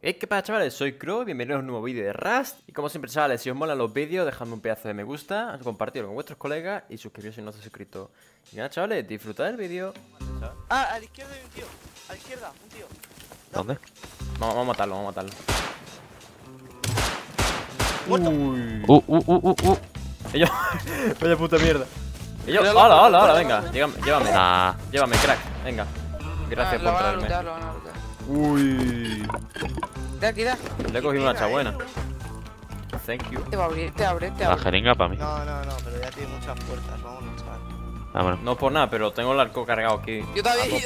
¿Qué pasa, chavales? Soy Crow, bienvenidos a un nuevo vídeo de Rust. Y como siempre, chavales, si os molan los vídeos, dejadme un pedazo de me gusta, compartidlo con vuestros colegas y suscribiros si no estáis suscritos. Y nada, chavales, disfrutad del vídeo. Ah, a la izquierda hay un tío. A la izquierda, un tío. ¿Dónde? Vamos a matarlo, vamos a matarlo. ¡Muerto! Ellos... Vaya puta mierda. Ellos... ¡Hala, hala, hala! Venga, llévame. Llévame, crack. Venga. Gracias por traerme. Uy. Le he cogido una hacha buena. Thank you. Te abre. La jeringa para mí. No, pero ya tiene muchas puertas. Vámonos, chaval. Vámonos. No por nada, pero tengo el arco cargado aquí. Yo también.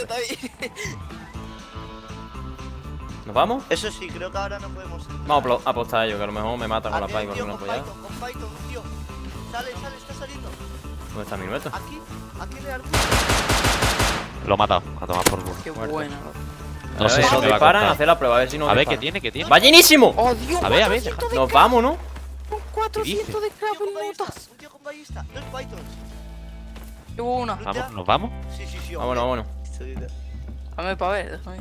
¿Nos vamos? Eso sí, creo que ahora no podemos entrar. Vamos a apostar a ello, que a lo mejor me matan con la Python. Con Python, tío. Sale, está saliendo. ¿Dónde está Minueto? Aquí le arco. Lo he matado, a tomar por culo. Qué bueno. No sé si nos disparan, hacer la prueba, a ver si nos disparan. A ver, ¿qué tiene? ¡Va llenísimo! ¡Oh, Dios! A ver, nos vamos, ¿no? Un 400 de clavos y notas. Un tío con ballista, dos Pythons. Llevo una. ¿Nos vamos? Sí. Vámonos. Dame para ver, déjame.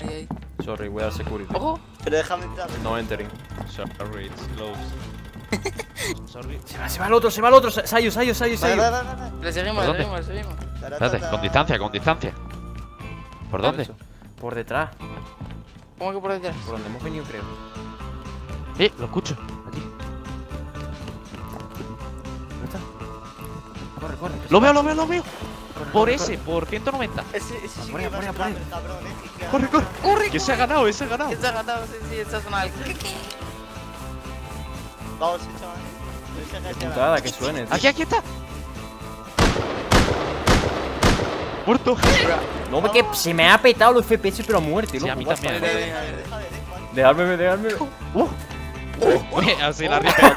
Ahí. Sorry, voy a dar security. ¡Ojo! Pero déjame entrar. No entering. Sorry, it's closed. Sorry. Se va el otro. Sayo. Le seguimos. Espérate, con distancia. ¿Por dónde? Por detrás. ¿Cómo que por detrás? Por donde hemos venido, creo. Lo escucho. Aquí. ¿Dónde está? Corre. Lo veo. Por 190. Por ahí. Corre. Que se ha ganado, sí, esa zona. Vamos, chaval. Qué putada que suene. Aquí está. Muerto. No, porque se me ha petado los FPS, pero a muerte, ¿no? Sí, a mí también. Dejadme. Así la ripea.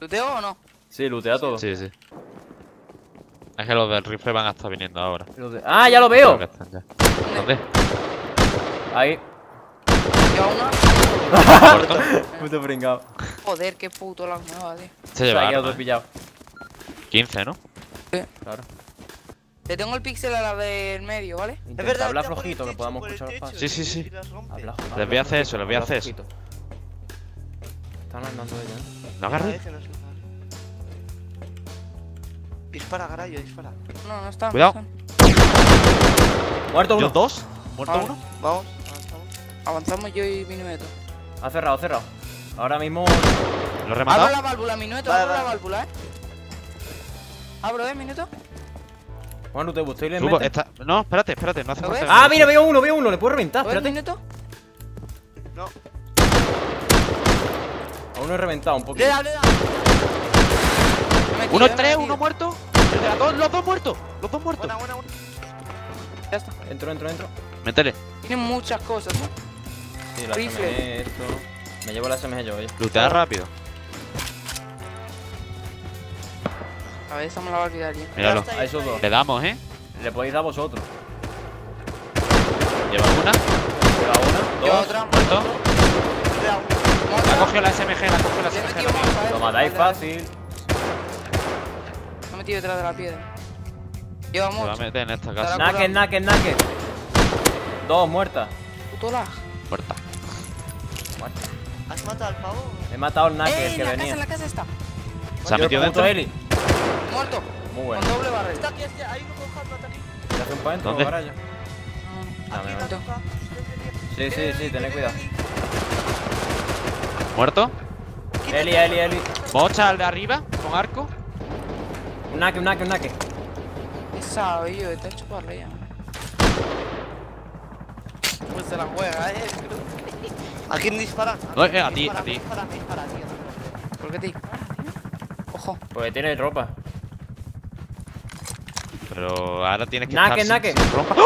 ¿Luteo o no? Sí, lootea todo. Sí. Es que los del rifle van a estar viniendo ahora. ¡Ah, ya lo veo! ¿Dónde? Ahí. Puto pringado. Joder, qué puto la nueva, tío. Se lleva arma. 15, ¿no? Sí. Claro. Te tengo el pixel a la del medio, ¿vale? Es verdad, habla flojito, que podamos escuchar los pasos. Sí. Les voy a hacer eso. Están andando ellos. ¿No agarres? Dispara, Garayo, dispara. No está. Cuidado. Muerto uno. ¿Dos? Muerto uno. Vamos. Avanzamos yo y Minueto. Ha cerrado. Ahora mismo... ¿Lo he rematado? Abro la válvula, Minueto, abro la válvula, ¿eh? Abro, Minueto. Juanru, te gusta y le metes. No, espérate, no hace falta. Ah, mira, veo uno, le puedo reventar. Espérate. ¿Minueto? No. Aún no he reventado un poquito. Le da. Uno es tres, uno muerto. Los dos muertos. Buena. Ya está. Entro. Métele. Tienen muchas cosas, ¿no? Sí, la SMG, esto. Me llevo la SMG yo, oye. Lootea rápido. A ver, esa me la va a olvidar ya. Míralo. A esos dos. Le damos, ¿eh? Le podéis dar vosotros. Lleva una. Lleva otra. Muerto. La cogió la SMG. Lo matáis fácil. Me he metido detrás de la piedra. Lleva mucho. Se va a meter en esta casa. Naken. Dos muertas. Puto lag. Muerta. ¿Has matado al pavo? He matado al Naken que venía. En la casa está. Se ha metido dentro. Muerto. Muy bueno. Con doble barril. Está aquí, hay uno con Juanru aquí. ¿Le hace un pa' dentro, Garayo? Sí, tened cuidado. ¿Muerto? Eli. Mocha al de arriba, con arco. Un naque. Qué sabio, está hecho para arriba. Pues se la juega, ¿A quién dispara? A ti. ¿Por qué te dispara, tío? Ojo. Porque tiene ropa. Pero ahora tienes que estar sin ropa.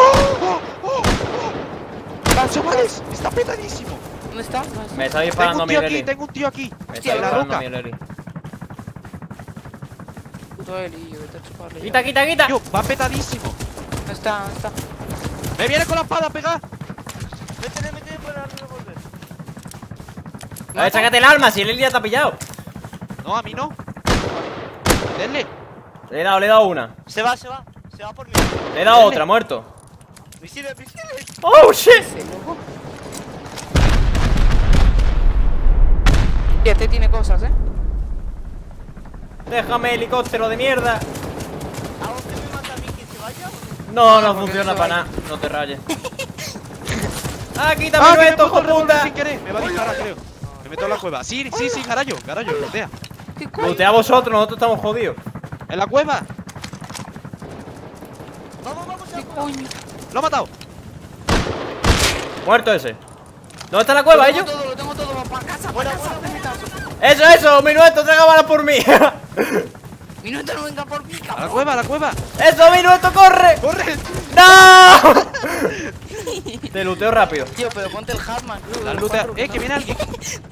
¡Chavales! ¡Está petadísimo! ¿Dónde está? Me está disparando a mi Eli. Tengo un tío aquí. Hostia, la roca. Quita. Yo, va petadísimo. No está. Me viene con la espada a pegar. Métele por el arma volver. A ver, sácate el arma, si el ya te ha pillado. No, a mí no. Denle. Le he dado una. Se va por mí. Le he dado otra, muerto. Misiles, misiles. Oh shit. Y este tiene cosas, Déjame, helicóptero de mierda. ¿A vos te me mata a mí que se vaya? No, no funciona para nada. No te rayes. ¡Ah, quítame esto, joputa! Me va a disparar, creo. Me meto en la cueva. Sí, sí, sí, Garayo, Garayo, lootea. Lootea vosotros, nosotros estamos jodidos. ¡En la cueva! ¡Vamos, vamos! ¡Qué coño! ¡Lo ha matado! Muerto ese. ¿Dónde está la cueva, ellos? Lo tengo todo, vamos para casa, para casa. ¡Eso, eso! ¡Minueto, traga balas por mí! ¡Minueto no venga por mí, cabrón! ¡A la cueva, a la cueva! ¡Eso, Minueto, corre! ¡Corre! ¡No! Te luteo rápido. Tío, pero ponte el Hartman. La lutea. Que viene alguien.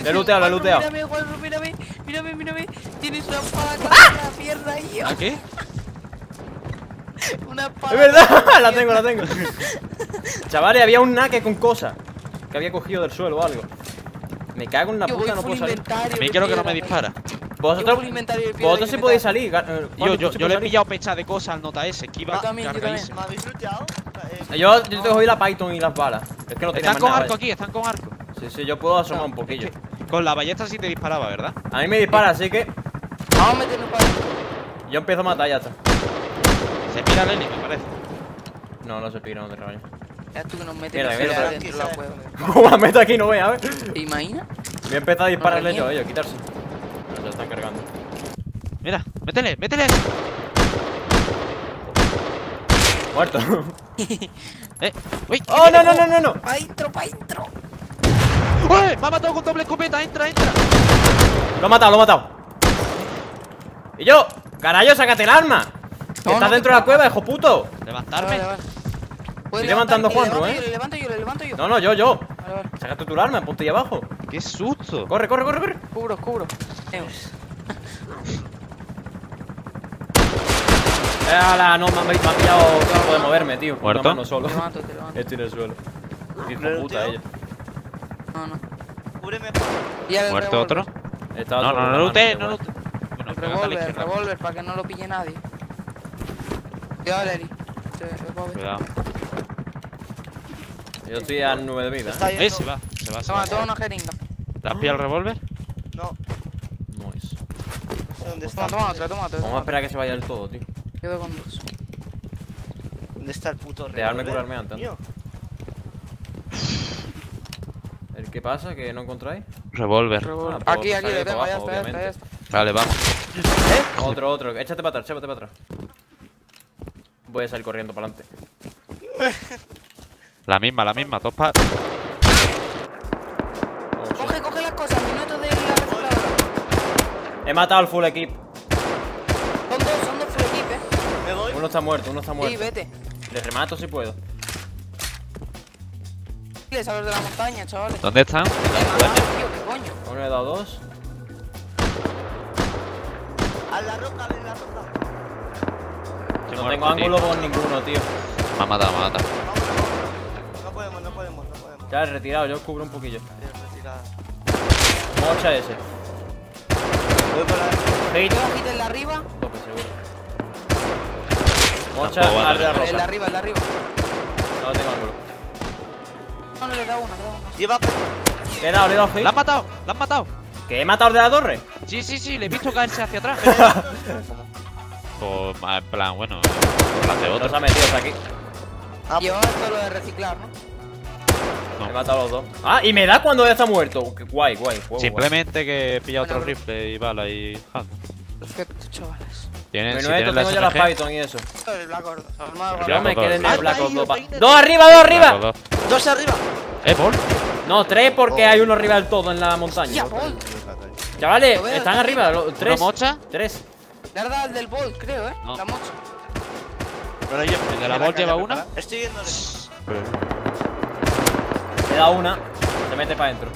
Le luteo, la luteo. Mírame, Juanru, mírame. Mírame, mírame. Tienes una espada con la pierna ahí. ¿A qué? Una espada. Es verdad, la tengo, la tengo. Chavales, había un naque con cosas que había cogido del suelo o algo. Me cago en la puta, no puedo salir. A mí creo que no me dispara. Vosotros sí podéis salir. Yo le he pillado pecha de cosas al nota ese. Esquiva, cargadísimo. ¿Me habéis luteado? Yo tengo que ir la Python y las balas. Es que no tenía más nada. Están con arco aquí, están con arco. Sí, sí, yo puedo asomar un poquillo. Es que con la ballesta sí te disparaba, ¿verdad? A mí me dispara, así que. Vamos a meternos para adentro. Yo empiezo a matar, ya está. Se pira Lenny, me parece. No, no se pira, no te rayes. Es tú que nos metes dentro de la cueva. ¿Cómo la meto aquí? No veas, a ver. ¿Te imaginas? Voy a empezar a dispararle yo, ellos, quitarse. Pero se están cargando. Mira, métele, métele. Muerto. Uy. Oh, no, no, no, no, no. Pa' intro, pa' intro. Uy, me ha matado con doble escopeta. Entra, entra. Lo ha matado, lo ha matado. Y yo, carajo, sácate el arma. No, estás dentro de la cueva, hijo puto. Levantarme. Estoy levantando a Juanru, Le levanto yo. No, no, yo. Vale, vale. Sácate tu arma, ponte ahí abajo. Qué susto. Corre, corre, corre, corre. Cubro. ¡Hala! No, me han pillado tiempo de moverme, tío. Muerto. Una mano solo. Te levanto, te levanto. Estoy en el suelo. Hijo puta, ella. No, no. Cúbreme. ¿Muerto otro? No, no lute. Bueno, el revólver para que no lo pille nadie. Cuidado, Larry. Cuidado. Yo estoy a 9 de vida. Se va. Toma, toma una jeringa. ¿Te has pillado el revólver? No. No es. ¿Dónde está? Toma otra. Vamos a esperar a que se vaya del todo, tío. Quedo con dos. ¿Dónde está el puto rey? Dejarme curarme antes. ¿El qué pasa? ¿Que no encontráis? Revolver. Aquí, le tengo, ya está. Vale, vamos. Otro. Échate para atrás. Voy a salir corriendo para adelante. La misma, dos para. Coge las cosas, minuto de la. He matado al full equip. Uno está muerto. Sí, vete. Le remato si puedo. A los de la montaña, chavales. ¿Dónde están? Uno le he dado dos. A la roca, a la roca. No tengo ángulo con ninguno, tío. Me ha matado. No podemos. Ya, retirado, yo cubro un poquillo. Mocha ese. Voy por ahí. ¿Quiten la arriba? Tope seguro. Mocha, el de arriba. No lo tengo ángulo. No, le he dado uno. Le he dado fake. ¿La has matado? ¿Que he matado al de la torre? Sí, le he visto caerse hacia atrás. Pues, en plan, bueno, hace otro. Nos ha metido hasta aquí. Llevaba esto lo de reciclar, ¿no? He matado a los dos. Ah, y me da cuando ya está muerto. Guay. Juego, simplemente guay. Que pilla otro rifle y bala y hand. Perfecto, chavales. Minueto, tengo ya la Python y eso. El Black Ops 2. Yo me quedé en el Black Ops 2. Dos arriba. Dos arriba. ¿Ball? No, tres porque hay uno arriba del todo en la montaña. Chavales, están arriba. Tres. ¿Mocha? Tres. Darda del Ball, creo, La mocha. Pero el de la Ball lleva una. Estoy viéndole. Le da una. Se mete para adentro.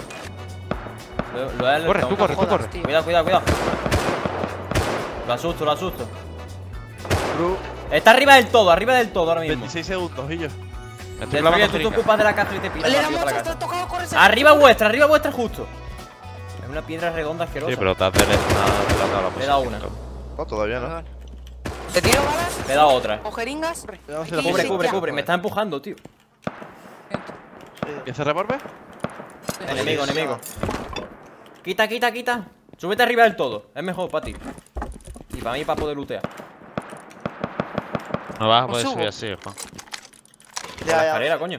Corre. Cuidado. Lo asusto. Está arriba del todo ahora mismo. 26 segundos, y yo. Tú te ocupas de la casa y te piras. Arriba vuestra, justo. Es una piedra redonda asquerosa. Sí, pero te has delatado la. Le he dado una. No, todavía no. ¿Te tiro balas? Le he dado otra. ¿O jeringas? Cubre, me está empujando, tío. ¿Y ese revólver? Enemigo, enemigo. Quita, quita, quita. Súbete arriba del todo. Es mejor para ti. Y para mí, para poder lootear. No vas a poder subir así, hijo. Ya, la escalera, coño.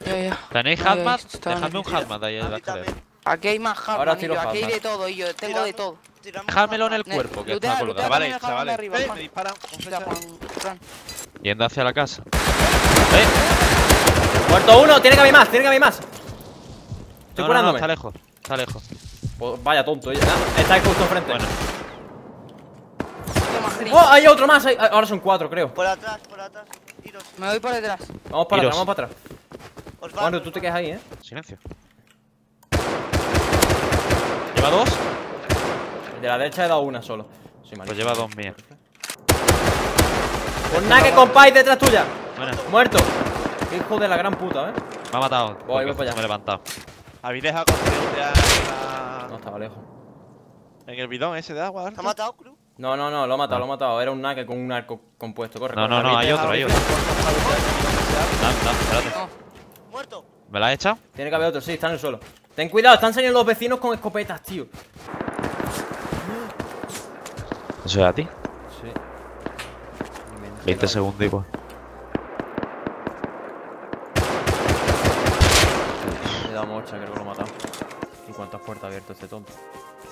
Ya. ¿Tenéis hazmat? Dejadme un hazmat ahí en la escalera. Aquí hay más hazmat. Ahora tiro hazmat. Aquí hay de todo, y yo tengo de todo. Dejármelo en el cuerpo, que está colgado. Vale, chavales. Me disparan. Yendo hacia la casa. Muerto uno, tiene que haber más, tiene que haber más. Estoy curándome. No, está lejos, está lejos. Pues vaya tonto, está justo enfrente. Bueno. ¡Oh! Hay otro más, ahora son 4, creo. Por atrás, por atrás. Iros. Me voy por detrás. Vamos para atrás, vamos para atrás. Juanru, tú te quedas ahí, Silencio. ¿Lleva dos? De la derecha he dado una solo. Sí, pues lleva dos mías. Pues nada que compáis detrás tuya. Bueno. Muerto. Qué hijo de la gran puta, Me ha matado. Voy para allá. Me he levantado. Habéis dejado con... No, estaba lejos. En el bidón ese de agua. ¿Te ha matado, Crow? No, no, no, lo ha matado, lo ha matado. Era un naque con un arco compuesto, corre. No, no, no, hay otro, hay otro. Espérate. Muerto. ¿Me la has echado? Tiene que haber otro, sí, está en el suelo. Ten cuidado, están saliendo los vecinos con escopetas, tío. ¿Eso es a ti? Sí. 20 segundos igual. Le he dado mocha, creo que lo he matado. ¿Y cuántas puertas ha abierto este tonto?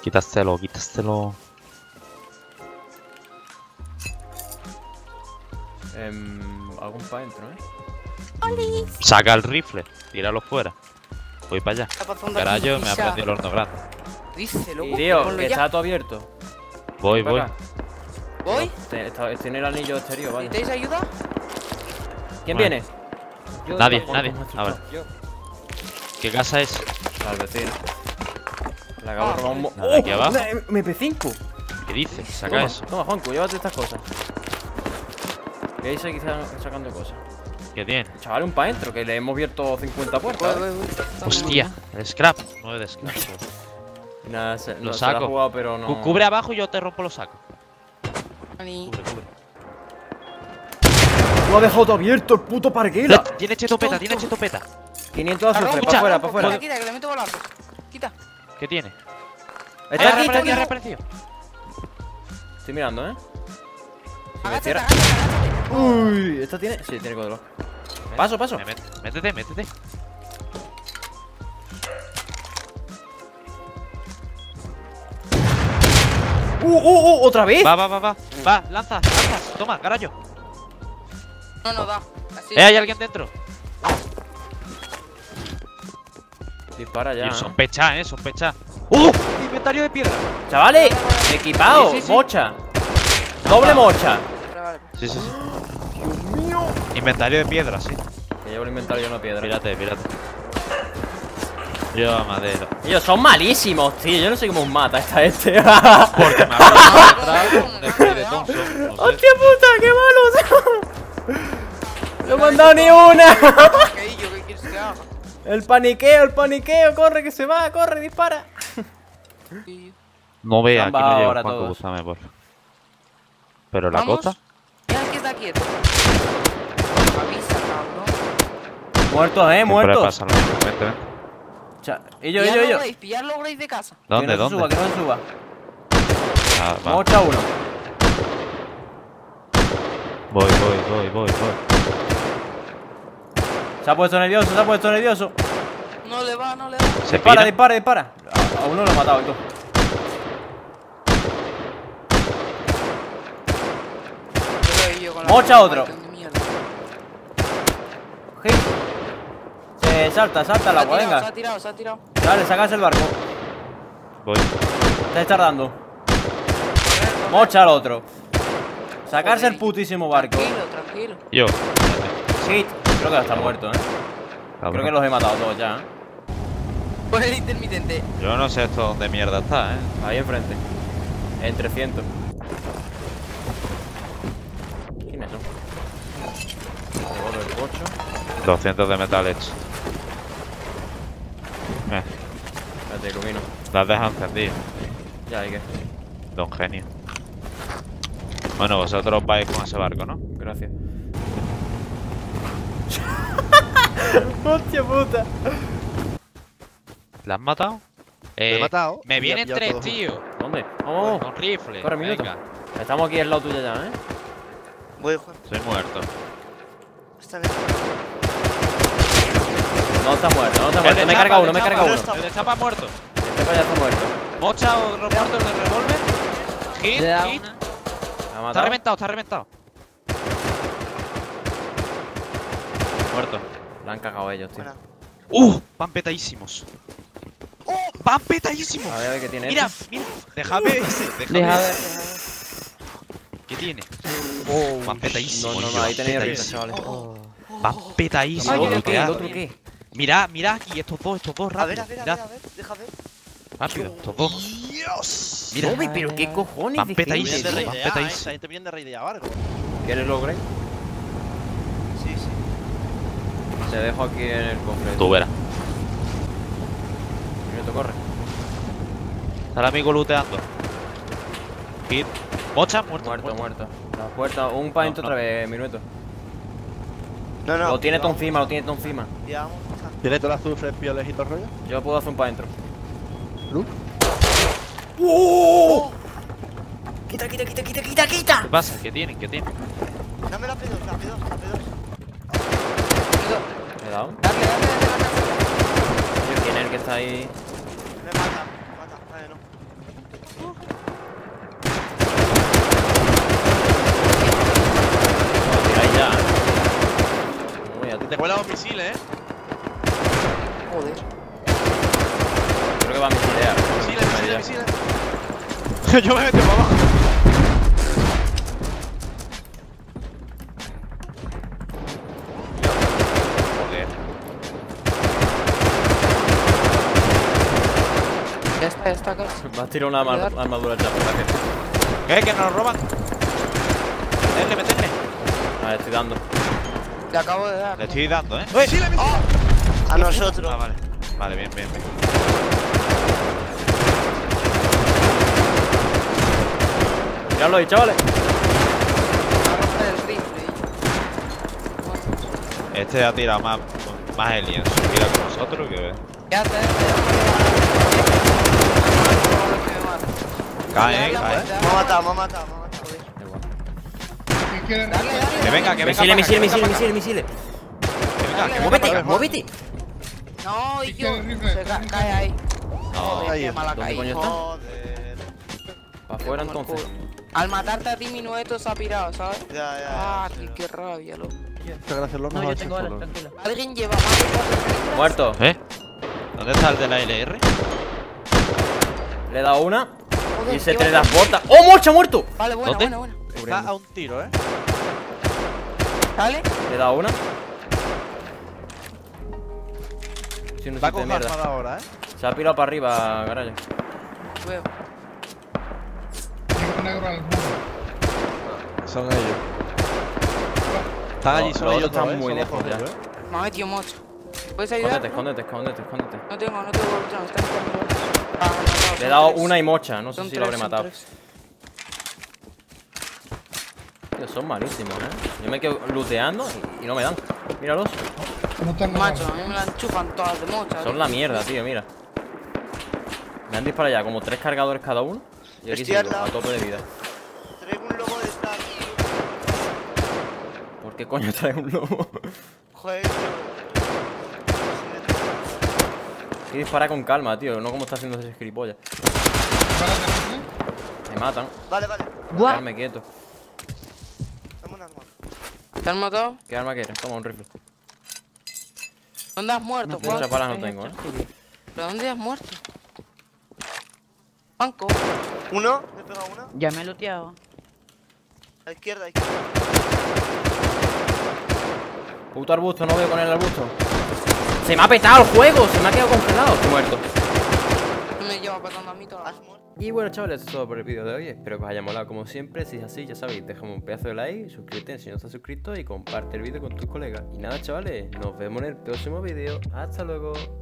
Quítaselo, quítaselo. Algún para adentro, ¡Oli! Saca el rifle, tíralo fuera. Voy para allá. Carajo, me ha prendido el horno grande. Díselo, tío, que está todo abierto. Voy, voy. ¿Voy? Tiene el anillo exterior, vale. ¿Necesitáis ayuda? ¿Quién viene? Nadie, nadie. A ver. ¿Qué casa es? Al vecino. Le acabo de robar un bombo. Aquí abajo. MP5. ¿Qué dices? Saca eso. Toma, Juanco, llévate estas cosas. Que ahí se quizás sacando cosas. ¿Qué tiene? Chaval, un pa' dentro, que le hemos abierto 50 puertas. Hostia, el scrap. 9 de scrap. Nada, lo saco. Se lo ha jugado, pero no... Cubre abajo y yo te rompo los sacos. Cubre, cubre. Lo ha dejado todo abierto el puto parguela. Tiene chetopeta, tiene chetopeta. 500 azufres, para afuera, para afuera. Quita, que le meto volando. Quita. ¿Qué tiene? Está aquí, está reaparecido. Estoy mirando, Agáchate, agáchate. Uy, esta tiene... Sí, tiene código. Paso, paso. Métete, métete. ¿Otra vez? Va, va, va, va. Va, lanzas, lanzas. Toma, carajo. No, no, va. Así hay alguien dentro. Dispara ya. Sospecha, sospecha. Inventario de piedra. Chavales, equipado. Sí, sí, sí. Mocha. Doble mocha. Sí, sí, sí. Dios mío. Inventario de piedra, sí. Que llevo el inventario de una piedra. Pírate, pírate. Lleva madera. Ellos son malísimos, tío. Yo no sé cómo mata esta Porque me ha ¡Hostia puta! ¡Qué malos! ¡No me han dado ni una! ¡El paniqueo, el paniqueo! ¡Corre, que se va! ¡Corre, dispara! No vea, aquí no llevo Juanco, búsame, por favor. ¿Pero la costa? Está quieto. Avisa, cabrón. Muertos, muertos. Ellos. Pillarlo, Grace, de casa. ¿Dónde, que no se suba, que no se suba. Ah, va. Mocha uno. Voy. Se ha puesto nervioso, se ha puesto nervioso. No le va, no le va. Se dispara, dispara, dispara. A uno lo ha matado, tú. Mocha otro. Se salta, salta el agua, venga. Se ha tirado, se ha tirado. Dale, sacas el barco. Voy. Estáis tardando. Mocha al otro. Sacarse el putísimo barco. Tranquilo, tranquilo. Yo. Sí, creo que está muerto, Creo que los he matado todos ya, Pues el intermitente. Yo no sé esto dónde mierda está, Ahí enfrente. En 300. ¿Quién es eso? El 8. 200 de metal hecho. Espérate, ilumino. Las dejas encendidas. Ya, hay que. Don genio. Bueno, vosotros vais con ese barco, ¿no? Gracias. Hostia puta. ¿La has matado? Me he matado. Me vienen tres, tío. ¿Dónde? ¡Oh! Con rifle. Corre, minuto. Estamos aquí al lado tuyo ya, ¿eh? Voy, Juan. Soy muerto. Está bien. No está muerto, no está muerto. Me he cargado uno, me he cargado uno. El de chapa muerto. El de chapa ya está muerto. Mocha o muerto el de revólver. Hit. Está reventado, está reventado. Muerto. La han cagado ellos, tío. Van petadísimos. ¡Van petadísimos! A ver qué tiene. Mira, mira. Déjame ese. Déjame. ¿Qué tiene? Van petadísimos. No, no, ahí tenéis arriba, chavales. Van petadísimos. ¿Otro qué? Mirad, mirad aquí. Estos dos, rápido. A ver, deja ver. Rápido, estos dos. ¡Dios! Mira. Pero qué cojones. Van petadísimos. Van petadísimos. Ahí te vienen de reidear algo. ¿Quieres lograr? Te dejo aquí en el completo. Tú verás. Minuto, corre. Está el amigo looteando. Hit. Mocha, muerto. La puerta, un paint otra vez, Minueto. No. Lo tiene todo encima. ¿Tiene todo el azufre, piolejito rollo? Yo puedo hacer un paint. ¿Loop? Quita. ¿Qué pasa? ¿Qué tienen? Dame la P2, la P2. Dale. ¿Quién es el que está ahí? Me mata. Vale, Tira ahí ya. Te cuela los misiles, Joder. Creo que va a misilear. Misiles. Yo me meto para abajo. Esta acá. Vas a tirar una armadura ya, por la que... ¿Que nos roban? Meterme. Vale, estoy dando. Le acabo de dar. Le estoy dando, ¿eh? ¡Uy! ¡A nosotros! Ah, vale. Vale, bien. Miradlo ahí, chavales. Este ha tirado más aliens. Mira con nosotros, que... ¿Qué haces? Cae. Me ha matado. Que venga. Misiles. Móvete. No, y yo. Cae ahí. Qué mala caída. ¿Dónde coño está? Para afuera entonces. Al matarte a ti, Minueto se ha pirado, ¿sabes? Ya. Ah, qué rabia, loco. Muchas gracias, loco. No, yo tengo ahora, tranquilo. Alguien lleva más de 4. Muerto. ¿Eh? ¿Dónde está el de la LR? Le he dado una. Y se te las botas. ¡Oh, Mocha, muerto! Vale, buena. Está a un tiro, ¿eh? Dale. Le he dado una. Si no se te mierda ahora, ¿eh? Se ha pirado para arriba, garaje. Veo. Son ellos. Están allí, solo ellos. Están muy lejos ya. Me ha metido Mocha. ¿Puedes ayudar? Escóndete. No tengo. Le he dado una y Mocha, no sé si lo habré matado. Tío, son malísimos, Yo me quedo looteando y no me dan. Míralos. Macho, a mí me la enchufan todas de Mocha. Son la mierda, tío, mira. Me han disparado ya como 3 cargadores cada uno. Y aquí sigo, a tope de vida. Traigo un lobo de esta aquí. ¿Por qué coño trae un lobo? Joder. Y dispara con calma, tío, no como está haciendo ese gilipollas. Me matan. Vale. Quedarme quieto. Dame un arma. ¿Te han matado? ¿Qué arma quieres? Toma un rifle. ¿Dónde has muerto, Juan? Muchas balas no tengo, ¿Pero dónde has muerto? Juanco. ¿Uno? ¿Le he pegado una? Ya me he looteado. A la izquierda. Puto arbusto, no veo con el arbusto. Se me ha petado el juego, se me ha quedado congelado. Estoy muerto. Me lleva petando a mí toda la... Y bueno, chavales, eso es todo por el vídeo de hoy. Espero que os haya molado como siempre. Si es así, ya sabéis, déjame un pedazo de like, suscríbete si no estás suscrito y comparte el vídeo con tus colegas. Y nada, chavales, nos vemos en el próximo vídeo. Hasta luego.